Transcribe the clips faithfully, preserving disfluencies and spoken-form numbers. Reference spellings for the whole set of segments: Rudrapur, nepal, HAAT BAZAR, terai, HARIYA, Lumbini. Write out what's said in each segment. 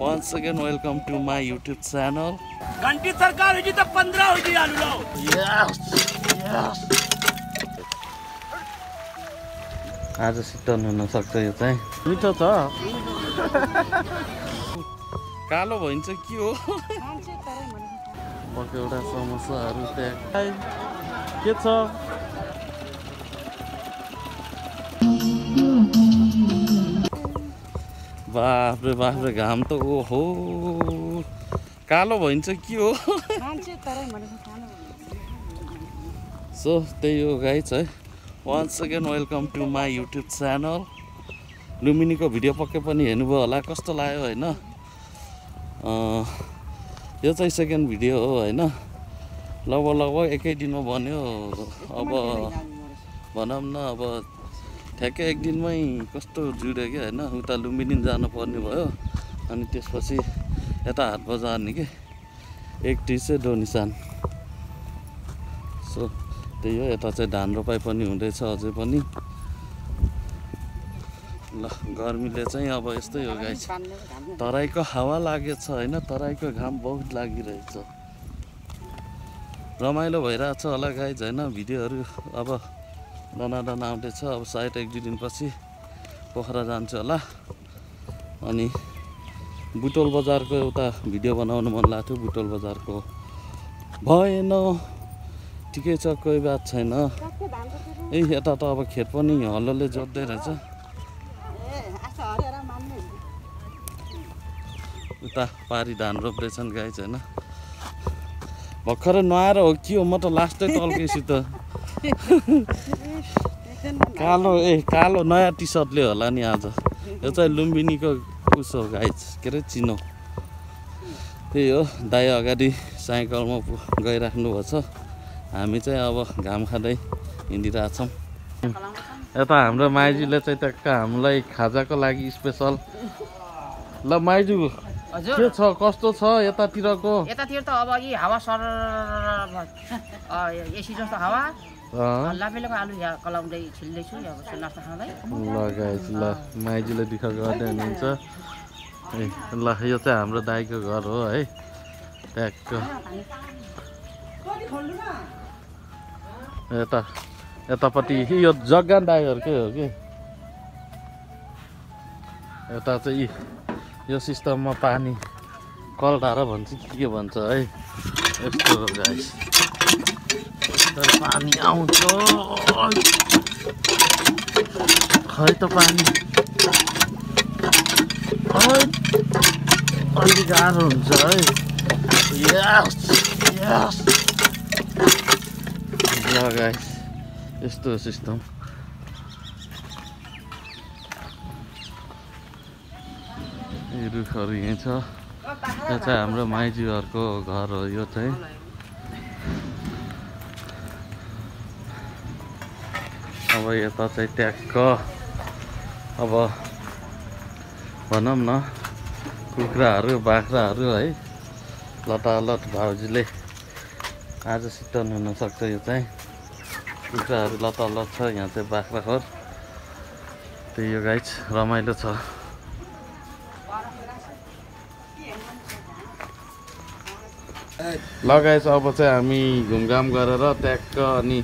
once again welcome to my YouTube channel. Ganti sarkar hoji to fifteen hoji alu lao. Yes, yes. आज सितन हुन सक्छ यो चाहिँ मिठो छ कालो भइन्छ के हो मान्छे तरै मन पकौडा समोसाहरु त्यहाँ के छ बाप रे बाप रे घाम त ओहो कालो भइन्छ के हो मान्छे तरै मन खानु सो त्यही हो गाइस है once again welcome to my YouTube channel. Lumbini ko video pakke pani henu bhayo hola kasto layo haina uh yo chai second video ho haina lagभग लगभग एकै दिनमा बन्यो अब भनम न अब ठ्याक्कै एक दिनमै कस्तो जुड्यो के हैन उता लुम्बिनी जानु पर्ने भयो अनि त्यसपछि यता हाट बजार नि के एक टिसे दो निशान सो त्यही हो यता चाहिँ धान रोपाइ पनि हुँदैछ अझै पनि ल गर्मीले चाहिँ अब यस्तै हो गाइस तराईको हावा लागेछ हैन तराईको घाम बहुत लागिरहेछ रमाइलो भइराछ होला गाइस हैन भिडियोहरु अब दनादन आउँदैछ अब सायद एक दुई दिनपछि पोखरा जान्छु होला अनि बुटोल बजारको एउटा भिडियो बनाउन मन लाग्थ्यो बुटोल बजारको भएन ठीकै छ कोही बात छैन ए यता त अब खेत पनि हल्लोले जोड्दै रहेछ ए आसा हरियारा मान्नु उता पारी धान रोप्दैछन् गाइस हैन भर्खरै नुहाएर हो कि हो म त लास्टै तल्केछु त कालो ए कालो नयाँ टी-शर्टले होला नि आज यो चाहिँ लुम्बिनीको उस हो गाइस के रे चिनो त्यही हो दाइ अगाडि साइकलमा गइराख्नु भछ हामी चाहिँ अब घाम खादै हिँडिराछौं यता हाम्रो माइजूले चाहिँ टक्क हामीलाई खाजाको लागि स्पेशल ल माइजू हजुर के छ कस्तो छ यतातिरको यतातिर त अब यी हावा सर एसी जस्तो हावा अ लाबेलेको आलु कलाउँदै छिल्दैछु अब नास्ता खाँदै ल गाइस ल माइजूले दुख गर्दै हुनुहुन्छ ए ल यो चाहिँ हाम्रो दाइको घर हो है टक्क यता यतापट्टि यो जग्गा दाइहरूकै हो कि यता चाहिँ यो सिस्टममा पानी कल धारा भन्छ कि के भन्छ है यस्तो हो गाइस तर पानी आउँछ खै त पानी अलि गाह्रो हुन्छ है यस यस ल गाइस यस्तो सिस्टम यो रुखहरू यहाँ छ यो चाहिँ हाम्रो माइजूहरूको घर हो यो चाहिँ अब यता चाहिँ ट्याक्क अब भनौँ न कुखुराहरू बाख्राहरू है लटालट भाउजूले आज सितन हुन सक्छ यो चाहिँ कुखुराहरु लतलत छ यहाँ चाहिँ बाख्राखोर त्यही हो गाइस रमाइलो छ ल गाइस अब चाहिँ हामी घुमघाम गरेर ट्याक्क अनि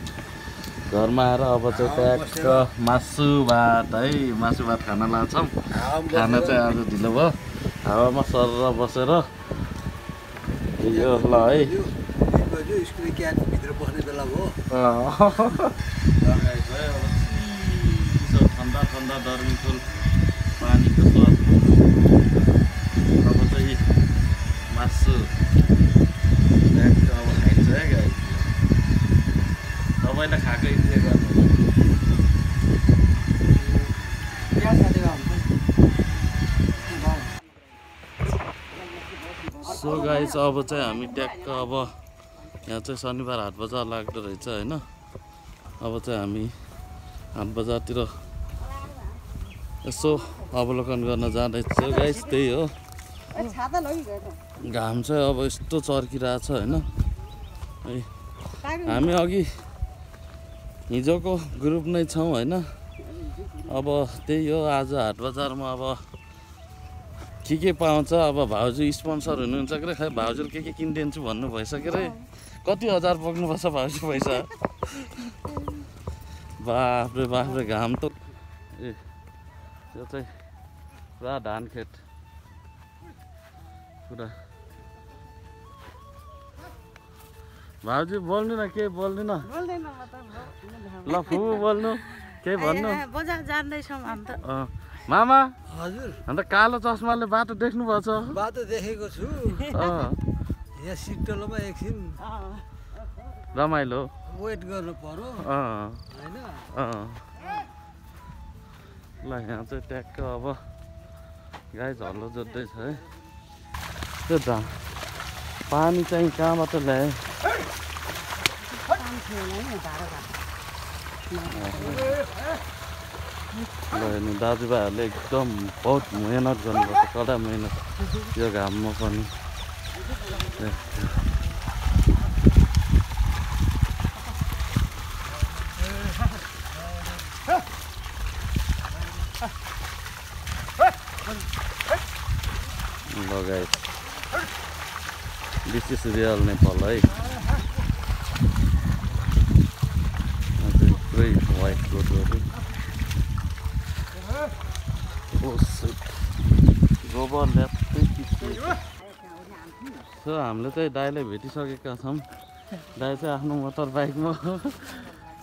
घरमा आएर अब चाहिँ ट्याक्क मासु भात है मासु भात खान लाग्छौं खाना चाहिँ आज ढिलो भयो हावामा सरर बसेर यो ल है यो स्कुल क्याट भित्र बस्ने बेला हो ठन्डा ठन्डा दर्मिकुल पानीको स्वाद अब चाहिँ मासु अब खाइन्छ है गाई तपाईँलाई खाएको इन्जोय गर्नु सो गाइस अब चाहिँ हामी ट्याक्क अब यहाँ चाहिँ शनिबार हाट बजार लाग्दो रहेछ हैन अब चाहिँ हामी हाट बजारतिर यसो अवलोकन गर्न जाँदैछौँ गाइस त्यही हो घाम चाहिँ अब यस्तो चर्किरहेछ हैन हामी अघि हिजोको ग्रुप नै छौं हैन अब त्यही हो आज हाट बजारमा अब के के पाउँछ अब भाउजू स्पोन्सर हुनुहुन्छ के खै भाउजूले के के किन्दिन्छु भन्नु भइसक्यो रे कति हजार बोक्नु पर्छ भाउजू पैसा बाफ रे बाफ रे घाम त ए त्यो चाहिँ पुरा धान खेत पुरा भाउजू बोल्नु न के बोल्नु न बोल्दैन म त ल फु बोल्नु के भन्नु बजार जान्दै छम हामी त मामा हजुर अनि त कालो चस्माले बाटो देख्नु भछ बाटो देखेको छु अ यहाँ सिटलोमा एकछिन अ रमाइलो वेट गर्नु पर्यो अ हैन अ ल यहाँ चाहिँ ट्याक्क अब गाइस हल्लो जोड्दै छ है त्यो दा पानी चाहिँ कहाँबाट ल्याए पानी छैन नि धाराबाट दाजुभाइहरूले एकदम बहुत मेहनत गर्नुपर्छ कडा मेहनत यो घाममा पनि लगाए बिस्टिस रियल नेपाल है पुरै वाइट रोडहरू गोबर ल्याप्तै किच्छु सो हामीले चाहिँ दाइलाई भेटिसकेका छौँ दाइ चाहिँ आफ्नो मोटर बाइकमा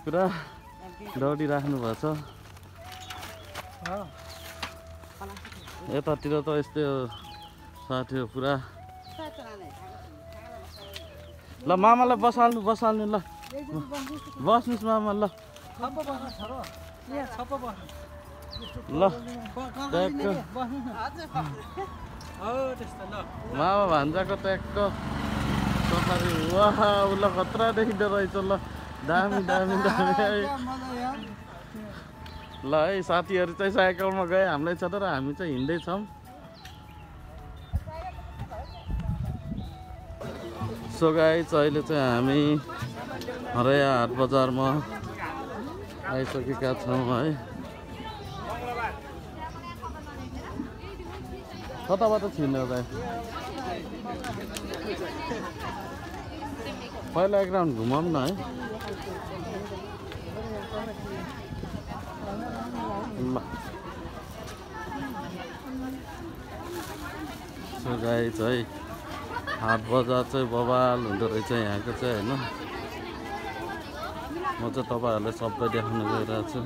पुरा दौडिराख्नु भएको छ यतातिर त यस्तै साथी हो पुरा ल मामालाई बसाल्नु बसाल्नु ल बस्नुहोस् मामा ल ल मामा भान्जाको ट्याक्क सफारी वाह उसलाई खतरा देखिँदो रहेछ ल दामी दामी दामी ल है साथीहरू चाहिँ साइकलमा गए हामीलाई छ तर हामी चाहिँ हिँड्दैछौँ सो गाइस अहिले चाहिँ हामी हरैया हाट बजारमा आइसकेका छौँ है कताबाट छिर्ने हो त पहिला एक राउन्ड घुमाउँ न है गाइस है हाट बजार चाहिँ बवाल हुँदो रहेछ यहाँको चाहिँ होइन म चाहिँ तपाईँहरूलाई सबै देखाउन गइरहेको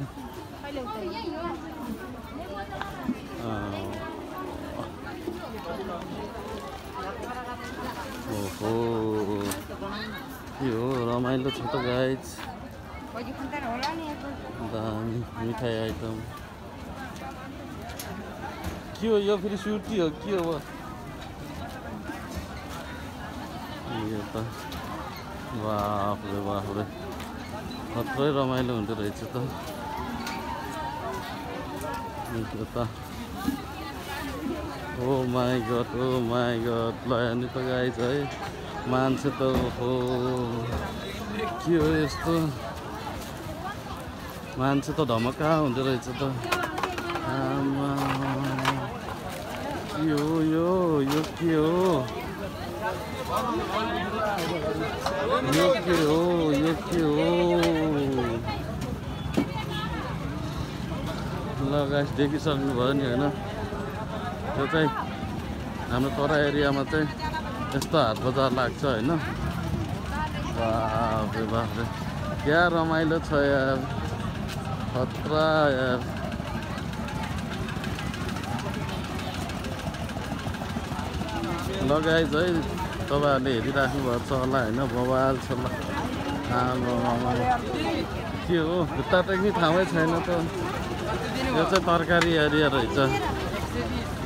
छु ओहो यो रमाइलो छ त गाइस दामी मिठाई आइटम के हो यो फेरि सुर्ती हो के हो यो त बाफ रे बाफ रे कत्रै रमाइलो हुँदो रहेछ त यो त oh my God oh my God ल अनि त गाइस है मान्छे त हो के हो यस्तो मान्छे त धमका हुँदो रहेछ त आमा के हो यो यो के हो यो के हो यो के हो ल गाइस देखिसक्नु भयो नि हैन त्यो चाहिँ हाम्रो तरा एरियामा चाहिँ यस्तो हाट बजार लाग्छ होइन बाफे बाफे क्या रमाइलो छ यार खतरा यार लगाइज है तपाईँहरूले हेरिराख्नु भएको छ होला होइन बवाल छ होला आमा के हो भित्ता टेक्ने ठाउँै छैन त यो चाहिँ तरकारी एरिया रहेछ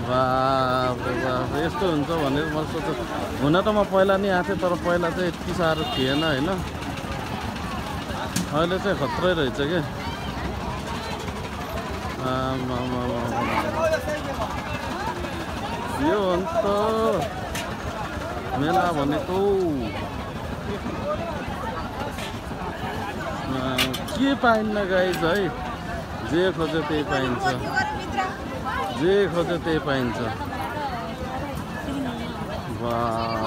बाफ बाफ यस्तो हुन्छ भनेर म सोचेँ हुन त म पहिला नि आएको थिएँ तर पहिला चाहिँ यति साह्रो थिएन होइन अहिले चाहिँ खत्रै रहेछ के आमा यो अन्त मेला भनेको के पाइन्न गाइस है जे खोज्यो त्यही पाइन्छ जे खोज्यो त्यही पाइन्छ Wow.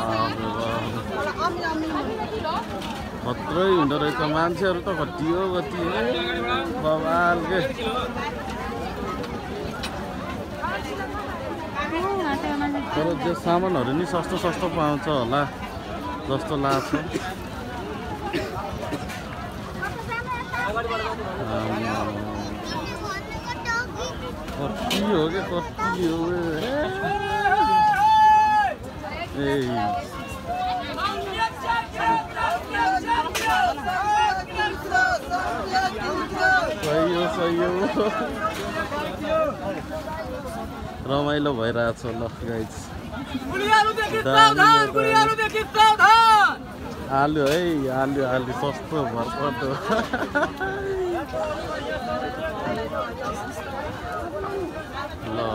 Hey. Hey. Ramailo bhai raha cha la guys. Alu hai, alu alu sasto bharpato. La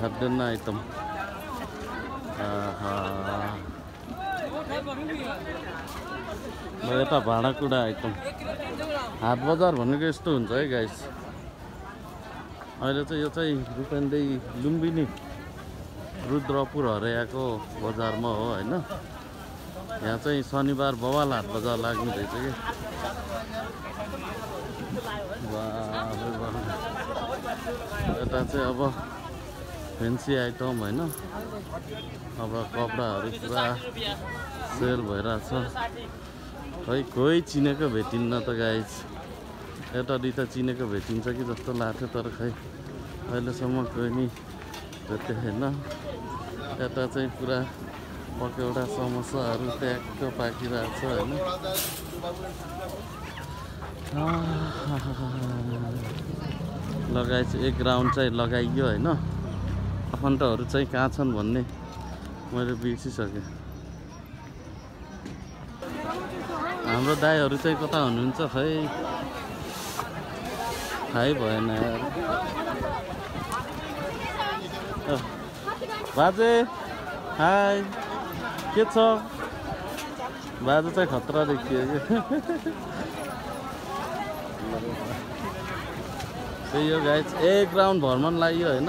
Had dinner item. Look at the bhadakuda item. Hard bazaar bhaneko yesto huncha hai guys. Ahile chahi yo chahi Rupendai Lumbini Rudrapur Harayako bazaar ma ho haina. Yaha chahi shanibar bawal hard bazaar lagnu bhayecha ke. Wow. Eta chahi aba fancy item haina. Abra kapdaharu pura sale भइरा छ खै कोही चिनेको भेटिन्न त guys एटा दिता चिनेको भेटिन्छ कि जस्तो लाग्छ तर खै अहिले सम्म कोही नि भेटेन एटा चाहिँ पुरा पकौडा समोसाहरु ट्याक्क पाकिरा छ हैन ल गाइस एक राउन्ड चाहिँ लगाइयो हैन आफन्तहरु चाहिँ कहाँ छन् भन्ने मैले बिर्सिसके हाम्रो दाइहरु चाहिँ कता हुनुहुन्छ खै थाहै भएन यार बाजे हाय के छ बाजे चाहिँ खतरा देखियो के यो गाइस एक राउन्ड भ्रमण लाग्यो हैन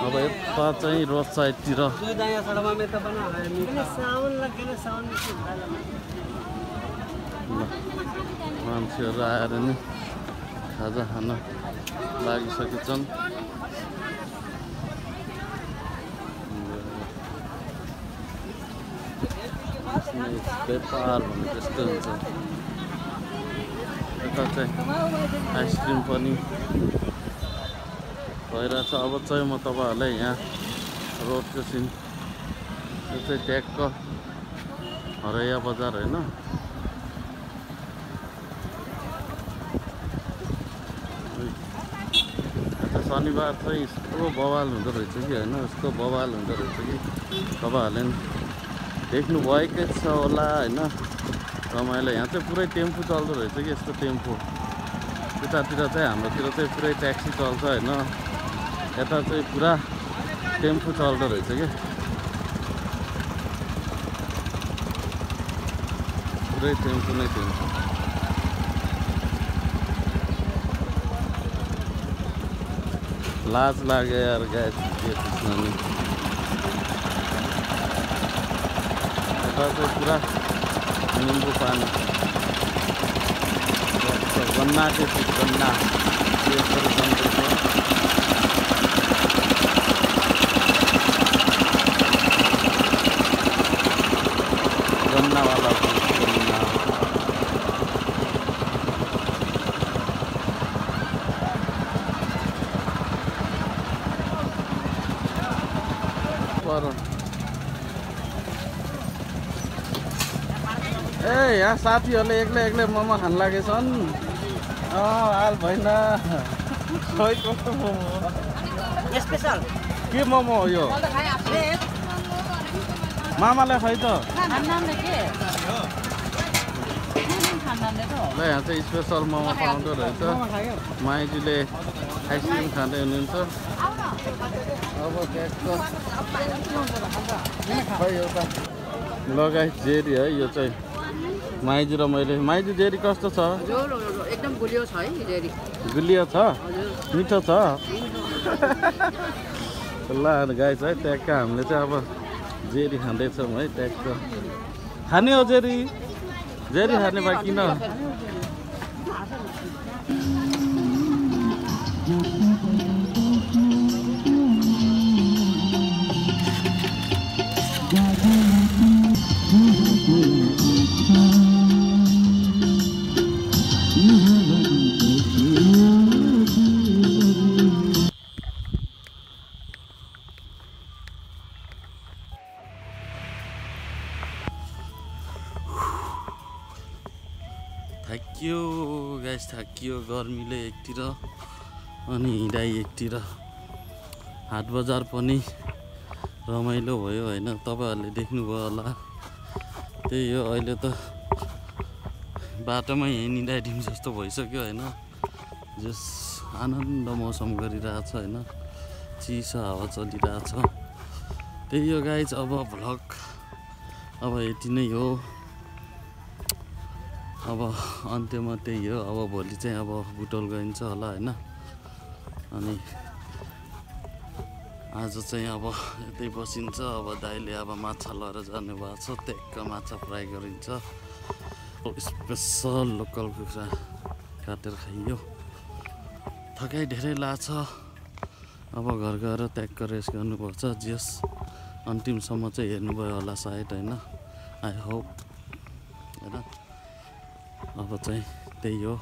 अब यता चाहिँ रोड साइड तिर दाइया सडकमा मे त बना हामी साउन लाग्ने साउन मान्छेहरु आएर नि खाजा खान लागिसकेछन् पेपर भन्ने त्यस्तो हुन्छ यता चाहिँ आइसक्रिम पनि भइरहेछ अब चाहिँ म तपाईहरुलाई यहाँ रोडको सिन यो चाहिँ ट्याक्क हरैया बजार हैन शनिबार चाहिँ यस्तो बवाल हुँदो रहेछ कि हैन यस्तो बवाल हुँदो रहेछ कि तपाईहरुले देख्नु भएकै छ होला हैन रमाइलो यहाँ चाहिँ पुरै टेम्पो चल्दो रहेछ कि यस्तो टेम्पो त्यतातिर चाहिँ हाम्रोतिर चाहिँ पुरै ट्याक्सी चल्छ हैन यता चाहिँ पुरा टेम्पो चल्दो रहेछ कि पुरै टेम्पो नै टेम्पो लाज लाग्यो यार गाइस के त्यसमा नि तपाईको कुरा निम्बु पानी गन्ना के गन्ना के गन्ना वाला गन्ना ए यहाँ साथीहरुले एक्लै एक्लै ममा खान लागेछन् अ हाल भएन खोइ कस्तो मोमो स्पेशल के मोमो हो यो मामाले खै त नामले के हो ल यहाँ चाहिँ स्पेशल मोमो पाउँदो रहेछ माइजीले आइसक्रिम खाँदै हुनुहुन्छ अब केको खै एउटा ल गाइस जेरी है यो चाहिँ माइजी र मैले माइजी जेरी कस्तो छ एकदम गुलियो छ है जेरी गुलियो छ मिठो छ ल गाइस है ट्याक्का हामीले चाहिँ अब जेरी खाँदै छौं है ट्याक्का खाने हो जेरी जेरी खाने बाकी न थाकियो गाइस थाकियो गर्मीले एकतिर अनि हिँडाइ एकतिर हाट बजार पनि रमाइलो भयो हैन तपाईहरुले देख्नुभयो होला त्यही हो अहिले त बाटोमै हिँडिराइदिम जस्तो भइसक्यो हैन जस आनन्द मौसम गरिरहेछ हैन चिसो हावा चलिरहेछ त्यही हो गाइस अब भ्लग अब यति नै हो अब अन्त्यमा त्यही हो अब भोलि चाहिँ अब बुटोल गइन्छ होला हैन अनि आज चाहिँ अब यतै बसिन्छ अब दाइले अब माछा लिएर जानु भएको छ टेक्क माछा फ्राई गरिन्छ स्पेशल लोकल कुखुरा काटेर खाइयो थकाइ धेरै लाग्छ अब घर गएर टेक्क रेस्ट गर्नुपर्छ जस अन्तिमसम्म चाहिँ हेर्नुभयो होला सायद हैन आई होप हैन अब चाहिँ त्यही हो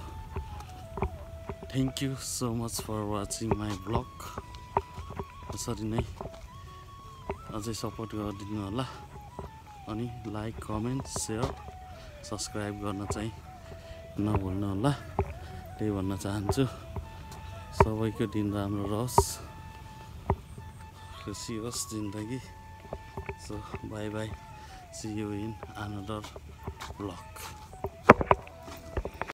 thank you so much for watching my blog यसरी नै अझै सपोर्ट गरिदिनु होला अनि लाइक कमेन्ट सेयर सब्सक्राइब गर्न चाहिँ नभुल्नु होला त्यही भन्न चाहन्छु सबैको दिन राम्रो रहोस् खुसी होस् जिन्दगी so bye bye see you in another blog